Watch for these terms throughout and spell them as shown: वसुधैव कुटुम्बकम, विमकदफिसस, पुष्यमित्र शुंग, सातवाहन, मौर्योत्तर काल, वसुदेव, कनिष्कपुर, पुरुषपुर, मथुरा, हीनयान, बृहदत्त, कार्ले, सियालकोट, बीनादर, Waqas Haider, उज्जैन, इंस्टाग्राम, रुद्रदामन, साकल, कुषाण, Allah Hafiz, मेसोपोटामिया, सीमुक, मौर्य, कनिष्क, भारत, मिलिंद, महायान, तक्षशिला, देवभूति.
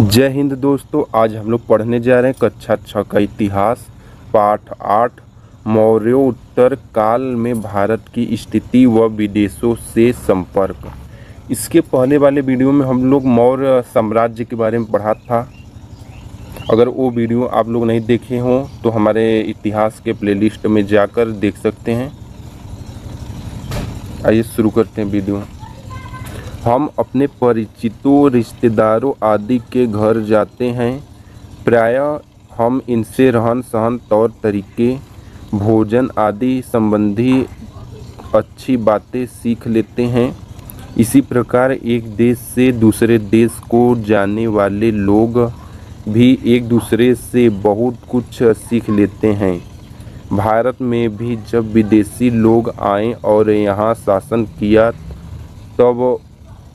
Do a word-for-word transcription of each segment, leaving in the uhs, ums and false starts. जय हिंद दोस्तों, आज हम लोग पढ़ने जा रहे हैं कक्षा छः का इतिहास पाठ आठ, मौर्योत्तर काल में भारत की स्थिति व विदेशों से संपर्क। इसके पहले वाले वीडियो में हम लोग मौर्य साम्राज्य के बारे में पढ़ा था। अगर वो वीडियो आप लोग नहीं देखे हों तो हमारे इतिहास के प्लेलिस्ट में जाकर देख सकते हैं। आइए शुरू करते हैं वीडियो। हम अपने परिचितों, रिश्तेदारों आदि के घर जाते हैं। प्रायः हम इनसे रहन सहन, तौर तरीके, भोजन आदि संबंधी अच्छी बातें सीख लेते हैं। इसी प्रकार एक देश से दूसरे देश को जाने वाले लोग भी एक दूसरे से बहुत कुछ सीख लेते हैं। भारत में भी जब विदेशी लोग आए और यहाँ शासन किया तब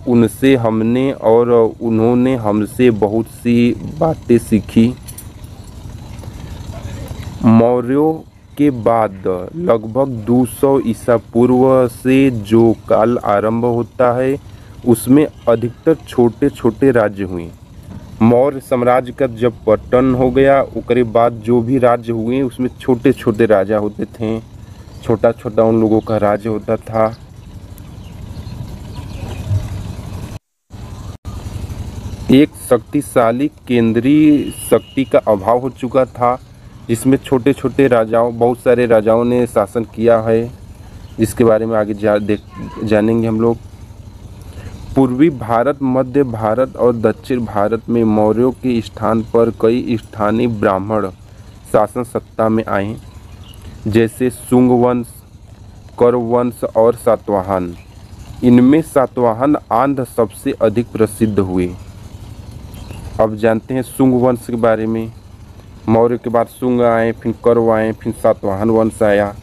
उनसे हमने और उन्होंने हमसे बहुत सी बातें सीखी। मौर्यों के बाद लगभग दो सौ ईसा पूर्व से जो काल आरंभ होता है उसमें अधिकतर छोटे छोटे राज्य हुए। मौर्य साम्राज्य का जब पतन हो गया उसके बाद जो भी राज्य हुए उसमें छोटे छोटे राजा होते थे। छोटा छोटा उन लोगों का राज्य होता था। एक शक्तिशाली केंद्रीय शक्ति का अभाव हो चुका था जिसमें छोटे छोटे राजाओं, बहुत सारे राजाओं ने शासन किया है, जिसके बारे में आगे जा देख जानेंगे हम लोग। पूर्वी भारत, मध्य भारत और दक्षिण भारत में मौर्यों के स्थान पर कई स्थानीय ब्राह्मण शासन सत्ता में आए, जैसे शुंग वंश, कौरव वंश और सातवाहन। इनमें सातवाहन आंध्र सबसे अधिक प्रसिद्ध हुए। अब जानते हैं शुंग वंश के बारे में। मौर्य के बाद शुंग आए, फिर कौरव आए, फिर सातवाहन वंश आया।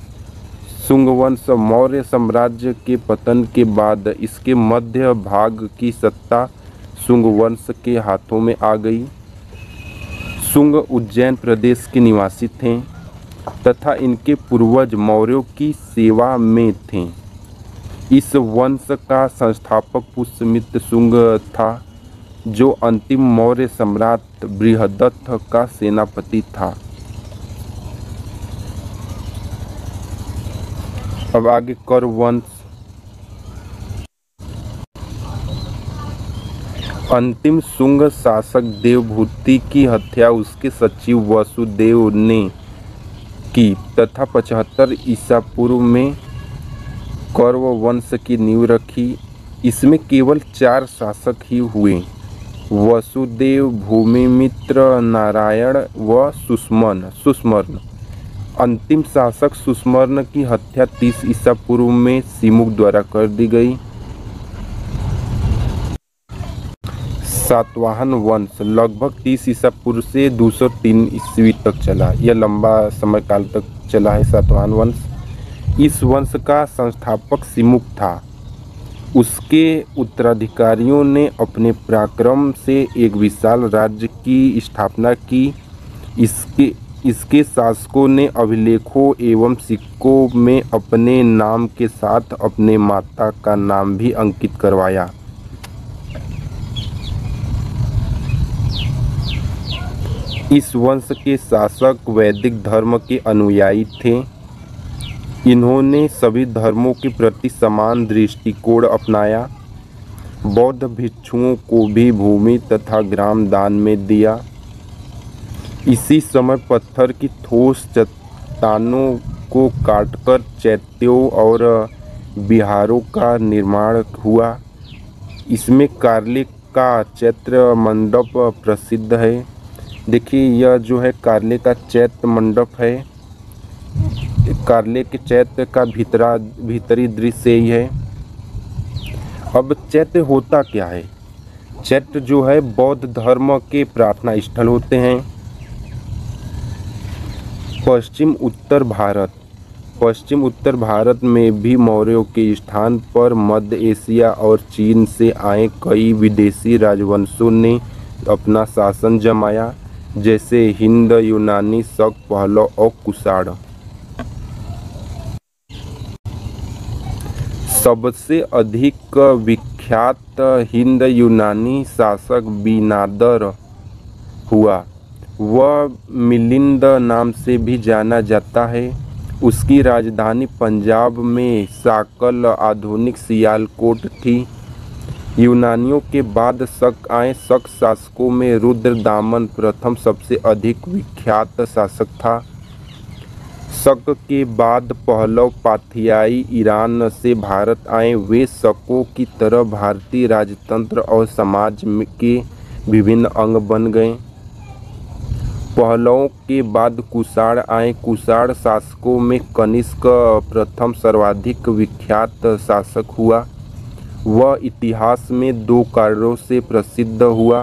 शुंग वंश मौर्य साम्राज्य के पतन के बाद इसके मध्य भाग की सत्ता शुंग वंश के हाथों में आ गई। शुंग उज्जैन प्रदेश के निवासी थे तथा इनके पूर्वज मौर्यों की सेवा में थे। इस वंश का संस्थापक पुष्यमित्र शुंग था जो अंतिम मौर्य सम्राट बृहदत्त का सेनापति था। अब आगे कौरव वंश। अंतिम शुंग शासक देवभूति की हत्या उसके सचिव वसुदेव ने की तथा पचहत्तर ईसा पूर्व में कौरव वंश की नींव रखी। इसमें केवल चार शासक ही हुए, वसुदेव, भूमिमित्र, नारायण व सुस्मन सुस्मर्ण। अंतिम शासक सुस्मर्ण की हत्या तीस ईसा पूर्व में सीमुक द्वारा कर दी गई। सातवाहन वंश लगभग तीस ईसा पूर्व से दो सौ तीन ईस्वी तक चला। यह लंबा समय काल तक चला है सातवाहन वंश। इस वंश का संस्थापक सीमुक था। उसके उत्तराधिकारियों ने अपने पराक्रम से एक विशाल राज्य की स्थापना की। इसके इसके शासकों ने अभिलेखों एवं सिक्कों में अपने नाम के साथ अपने माता का नाम भी अंकित करवाया। इस वंश के शासक वैदिक धर्म के अनुयायी थे। इन्होंने सभी धर्मों के प्रति समान दृष्टिकोण अपनाया। बौद्ध भिक्षुओं को भी भूमि तथा ग्राम दान में दिया। इसी समय पत्थर की ठोस चट्टानों को काटकर चैत्यों और विहारों का निर्माण हुआ। इसमें कार्ले का चैत्र मंडप प्रसिद्ध है। देखिए यह जो है कार्ले का चैत्र मंडप है। कार्ले के चैत्य का भीतरा भीतरी दृश्य ही है। अब चैत्य होता क्या है? चैत्य जो है बौद्ध धर्म के प्रार्थना स्थल होते हैं। पश्चिम उत्तर भारत पश्चिम उत्तर भारत में भी मौर्यों के स्थान पर मध्य एशिया और चीन से आए कई विदेशी राजवंशों ने अपना शासन जमाया, जैसे हिंद, यूनानी, शक, पहलव और कुषाण। सबसे अधिक विख्यात हिंद यूनानी शासक बीनादर हुआ। वह मिलिंद नाम से भी जाना जाता है। उसकी राजधानी पंजाब में साकल आधुनिक सियालकोट थी। यूनानियों के बाद शक आए। शक शासकों में रुद्रदामन प्रथम सबसे अधिक विख्यात शासक था। शक के बाद पहलव पाथियाई ईरान से भारत आए। वे शकों की तरह भारतीय राजतंत्र और समाज के विभिन्न अंग बन गए। पहलवों के बाद कुषाण आए। कुषाण शासकों में कनिष्क प्रथम सर्वाधिक विख्यात शासक हुआ। वह इतिहास में दो कारणों से प्रसिद्ध हुआ।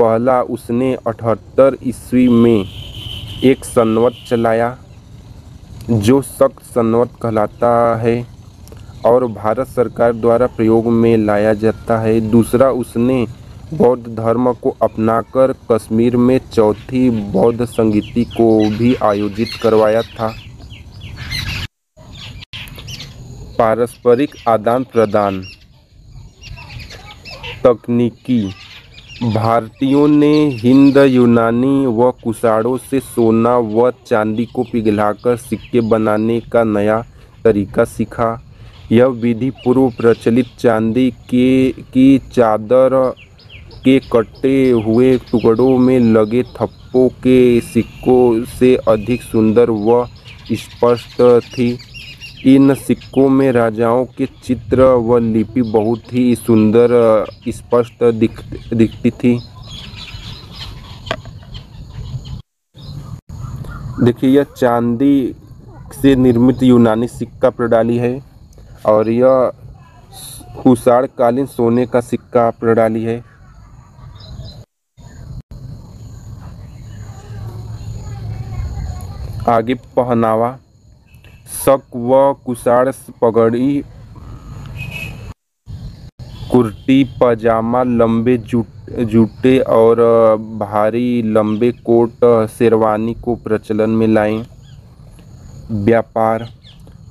पहला, उसने अठहत्तर ईस्वी में एक संवत चलाया जो शक संवत कहलाता है और भारत सरकार द्वारा प्रयोग में लाया जाता है। दूसरा, उसने बौद्ध धर्म को अपनाकर कश्मीर में चौथी बौद्ध संगीति को भी आयोजित करवाया था। पारस्परिक आदान प्रदान। तकनीकी। भारतीयों ने हिंद, यूनानी व कुषाणों से सोना व चांदी को पिघलाकर सिक्के बनाने का नया तरीका सीखा। यह विधि पूर्व प्रचलित चांदी के की चादर के कटे हुए टुकड़ों में लगे थप्पों के सिक्कों से अधिक सुंदर व स्पष्ट थी। इन सिक्कों में राजाओं के चित्र व लिपि बहुत ही सुंदर स्पष्ट दिख दिखती थी। देखिए, यह चांदी से निर्मित यूनानी सिक्का प्रणाली है और यह कुषाणकालीन सोने का सिक्का प्रणाली है। आगे पहनावा। शक व कुषाण पगड़ी, कुर्ती, पजामा, लंबे जूते और भारी लंबे कोट, शेरवानी को प्रचलन में लाए। व्यापार।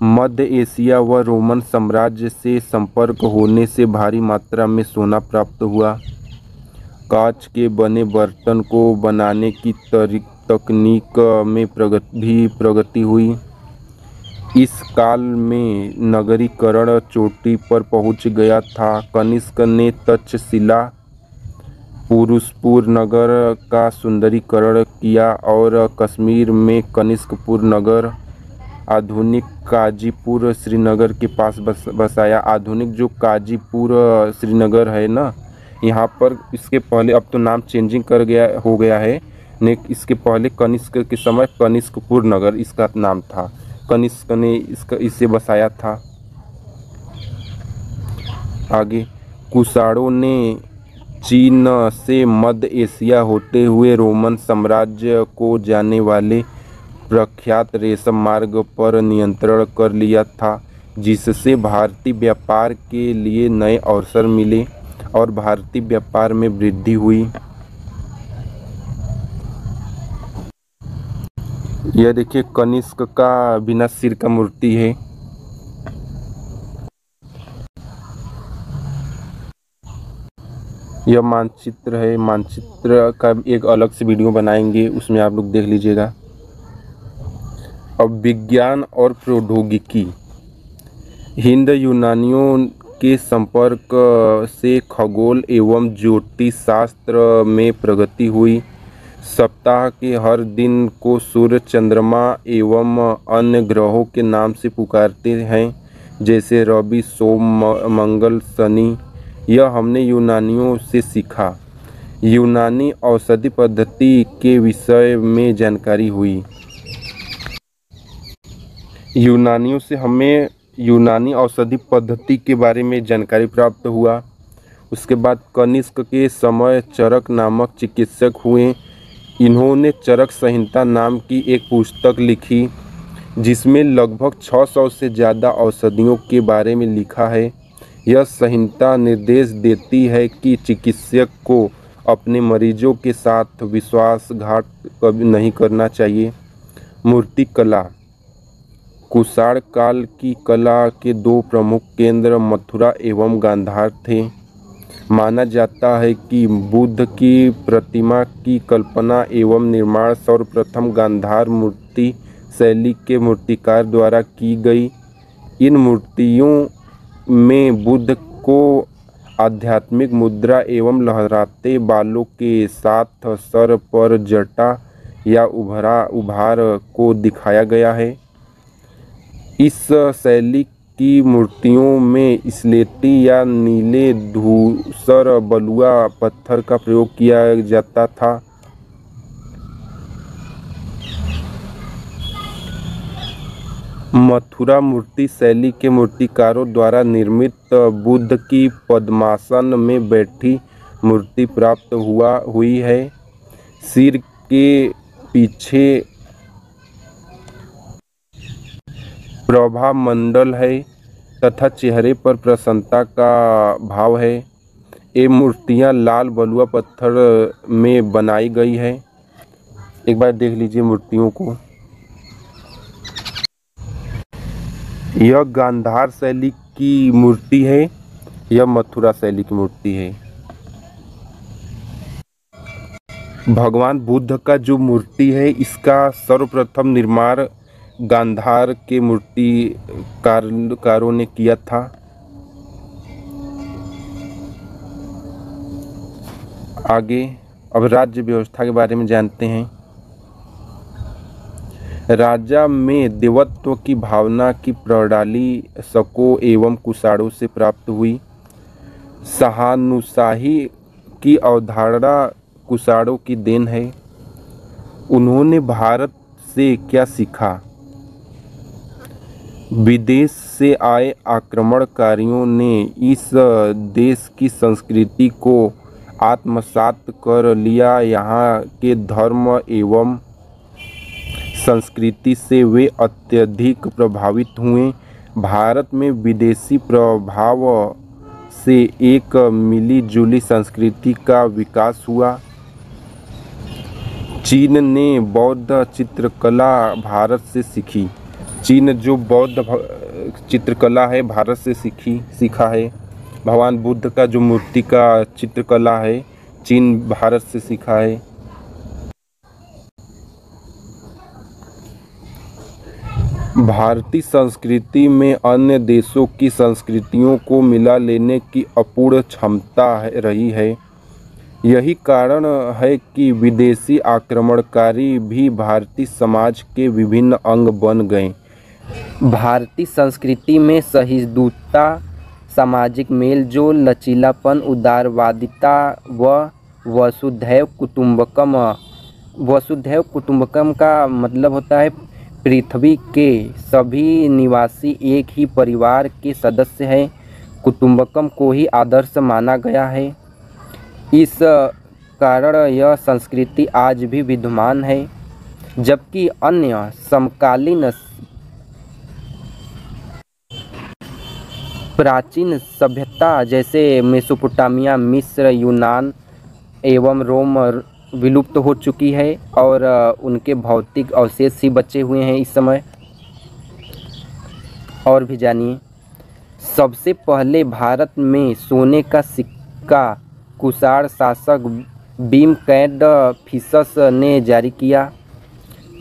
मध्य एशिया व रोमन साम्राज्य से संपर्क होने से भारी मात्रा में सोना प्राप्त हुआ। कांच के बने बर्तन को बनाने की तकनीक में प्रगति भी प्रगति हुई। इस काल में नगरीकरण चोटी पर पहुंच गया था। कनिष्क ने तक्षशिला, पुरुषपुर नगर का सुंदरीकरण किया और कश्मीर में कनिष्कपुर नगर, आधुनिक काजीपुर, श्रीनगर के पास बस, बसाया। आधुनिक जो काजीपुर श्रीनगर है ना, यहाँ पर इसके पहले, अब तो नाम चेंजिंग कर गया हो गया है, ने इसके पहले कनिष्क के समय कनिष्कपुर नगर इसका नाम था। कनिष्क ने इसका इसे बसाया था। आगे, कुषाणों ने चीन से मध्य एशिया होते हुए रोमन साम्राज्य को जाने वाले प्रख्यात रेशम मार्ग पर नियंत्रण कर लिया था, जिससे भारतीय व्यापार के लिए नए अवसर मिले और भारतीय व्यापार में वृद्धि हुई। यह देखिए, कनिष्क का बिना सिर का मूर्ति है। यह मानचित्र है। मानचित्र का एक अलग से वीडियो बनाएंगे, उसमें आप लोग देख लीजिएगा। अब विज्ञान और प्रौद्योगिकी। हिंद यूनानियों के संपर्क से खगोल एवं ज्योतिष शास्त्र में प्रगति हुई। सप्ताह के हर दिन को सूर्य, चंद्रमा एवं अन्य ग्रहों के नाम से पुकारते हैं, जैसे रवि, सोम, मंगल, शनि। यह हमने यूनानियों से सीखा। यूनानी औषधि पद्धति के विषय में जानकारी हुई। यूनानियों से हमें यूनानी औषधि पद्धति के बारे में जानकारी प्राप्त हुआ। उसके बाद कनिष्क के समय चरक नामक चिकित्सक हुए। इन्होंने चरक संहिता नाम की एक पुस्तक लिखी, जिसमें लगभग छह सौ से ज़्यादा औषधियों के बारे में लिखा है। यह संहिता निर्देश देती है कि चिकित्सक को अपने मरीजों के साथ विश्वासघात कभी नहीं करना चाहिए। मूर्तिकला। कुषाण काल की कला के दो प्रमुख केंद्र मथुरा एवं गांधार थे। माना जाता है कि बुद्ध की प्रतिमा की कल्पना एवं निर्माण सर्वप्रथम गांधार मूर्ति शैली के मूर्तिकार द्वारा की गई। इन मूर्तियों में बुद्ध को आध्यात्मिक मुद्रा एवं लहराते बालों के साथ सर पर जटा या उभरा उभार को दिखाया गया है। इस शैली की मूर्तियों में स्लेटी या नीले धूसर बलुआ पत्थर का प्रयोग किया जाता था। मथुरा मूर्ति शैली के मूर्तिकारों द्वारा निर्मित बुद्ध की पद्मासन में बैठी मूर्ति प्राप्त हुआ हुई है। सिर के पीछे प्रभामंडल है तथा चेहरे पर प्रसन्नता का भाव है। ये मूर्तियां लाल बलुआ पत्थर में बनाई गई है। एक बार देख लीजिए मूर्तियों को। यह गांधार शैली की मूर्ति है, यह मथुरा शैली की मूर्ति है। भगवान बुद्ध का जो मूर्ति है इसका सर्वप्रथम निर्माण गांधार के मूर्तिकारों ने किया था। आगे अब राज्य व्यवस्था के बारे में जानते हैं। राजा में देवत्व की भावना की प्रणाली शकों एवं कुषाणों से प्राप्त हुई। सहानुशाही की अवधारणा कुषाणों की देन है। उन्होंने भारत से क्या सीखा? विदेश से आए आक्रमणकारियों ने इस देश की संस्कृति को आत्मसात कर लिया। यहाँ के धर्म एवं संस्कृति से वे अत्यधिक प्रभावित हुए। भारत में विदेशी प्रभाव से एक मिलीजुली संस्कृति का विकास हुआ। चीन ने बौद्ध चित्रकला भारत से सीखी। चीन जो बौद्ध चित्रकला है भारत से सीखी सीखा है। भगवान बुद्ध का जो मूर्ति का चित्रकला है चीन भारत से सीखा है। भारतीय संस्कृति में अन्य देशों की संस्कृतियों को मिला लेने की अपूर्ण क्षमता रही है। यही कारण है कि विदेशी आक्रमणकारी भी भारतीय समाज के विभिन्न अंग बन गए। भारतीय संस्कृति में सहिष्णुता, सामाजिक मेलजोल, लचीलापन, उदारवादिता व वसुधैव कुटुम्बकम वसुधैव कुटुम्बकम का मतलब होता है पृथ्वी के सभी निवासी एक ही परिवार के सदस्य हैं। कुटुम्बकम को ही आदर्श माना गया है। इस कारण यह संस्कृति आज भी विद्यमान है, जबकि अन्य समकालीन प्राचीन सभ्यता जैसे मेसोपोटामिया, मिस्र, यूनान एवं रोम विलुप्त हो चुकी है और उनके भौतिक अवशेष ही बचे हुए हैं इस समय। और भी जानिए। सबसे पहले भारत में सोने का सिक्का कुषाण शासक विमकदफिसस ने जारी किया।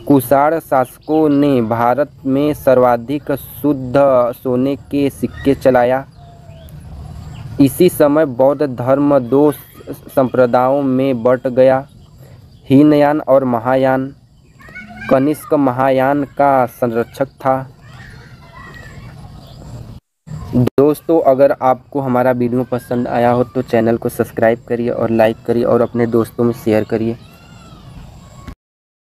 कुषाण शासकों ने भारत में सर्वाधिक शुद्ध सोने के सिक्के चलाया। इसी समय बौद्ध धर्म दो संप्रदायों में बंट गया, हीनयान और महायान। कनिष्क महायान का संरक्षक था। दोस्तों, अगर आपको हमारा वीडियो पसंद आया हो तो चैनल को सब्सक्राइब करिए और लाइक करिए और अपने दोस्तों में शेयर करिए।